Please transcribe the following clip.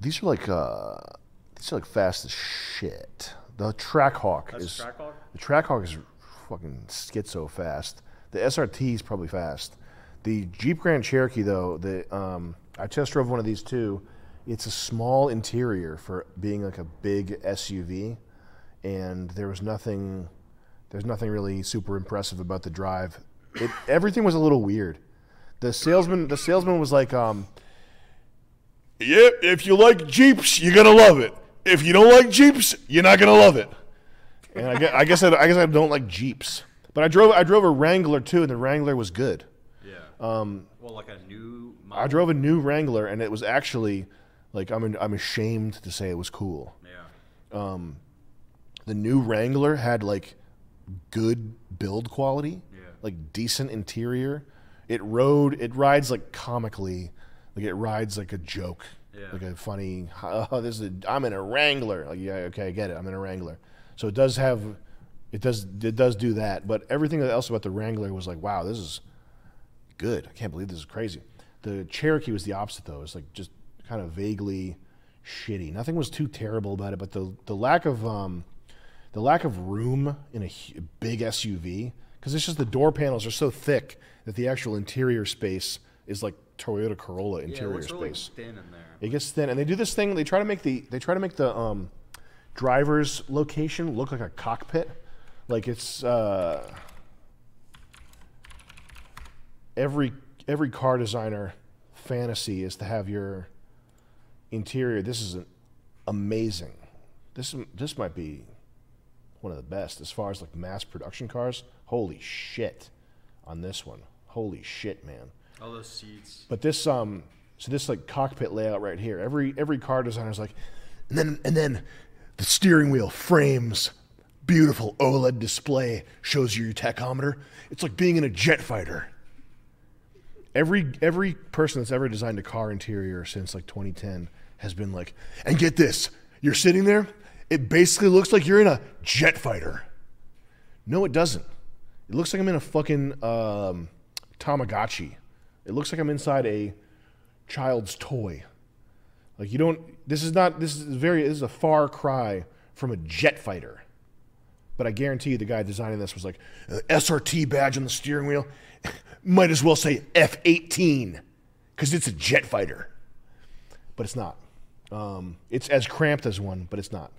These are like fast as shit. The Trackhawk the Trackhawk is fucking schizo fast. The SRT is probably fast. The Jeep Grand Cherokee though, the I test drove one of these too. It's a small interior for being like a big SUV, and there was nothing. There's nothing really super impressive about the drive. Everything was a little weird. The salesman was like, "Yep, if you like Jeeps, you're gonna love it. If you don't like Jeeps, you're not gonna love it." And I guess I don't like Jeeps. But I drove a Wrangler too, and the Wrangler was good. Yeah. Well, like a new model. I drove a new Wrangler, and it was actually, like, I'm ashamed to say it was cool. Yeah. The new Wrangler had like good build quality, yeah, like decent interior. It rides like comically, like it rides like a joke, yeah, like a funny. Oh, this is I'm in a Wrangler. Like, yeah, okay, I get it. I'm in a Wrangler. So it does do that. But everything else about the Wrangler was like, wow, this is good. I can't believe this is crazy. The Cherokee was the opposite though. It's like just kind of vaguely shitty. Nothing was too terrible about it, but the lack of room in a big SUV, because it's just the door panels are so thick that the actual interior space is like Toyota Corolla interior space. Really thin in there. It gets thin, and they do this thing. They try to make the driver's location look like a cockpit, like it's every car designer fantasy is to have your interior. This is amazing. This might be one of the best as far as like mass production cars. Holy shit on this one. Holy shit, man. All those seats. But this so this like cockpit layout right here. Every car designer's like, and then the steering wheel frames, beautiful OLED display shows you your tachometer. It's like being in a jet fighter. Every person that's ever designed a car interior since like 2010 has been like, and get this, you're sitting there, it basically looks like you're in a jet fighter. No, it doesn't. It looks like I'm in a fucking Tamagotchi. It looks like I'm inside a child's toy. Like you don't, this is a far cry from a jet fighter. But I guarantee you the guy designing this was like, SRT badge on the steering wheel, might as well say F-18, because it's a jet fighter. But it's not. It's as cramped as one, but it's not.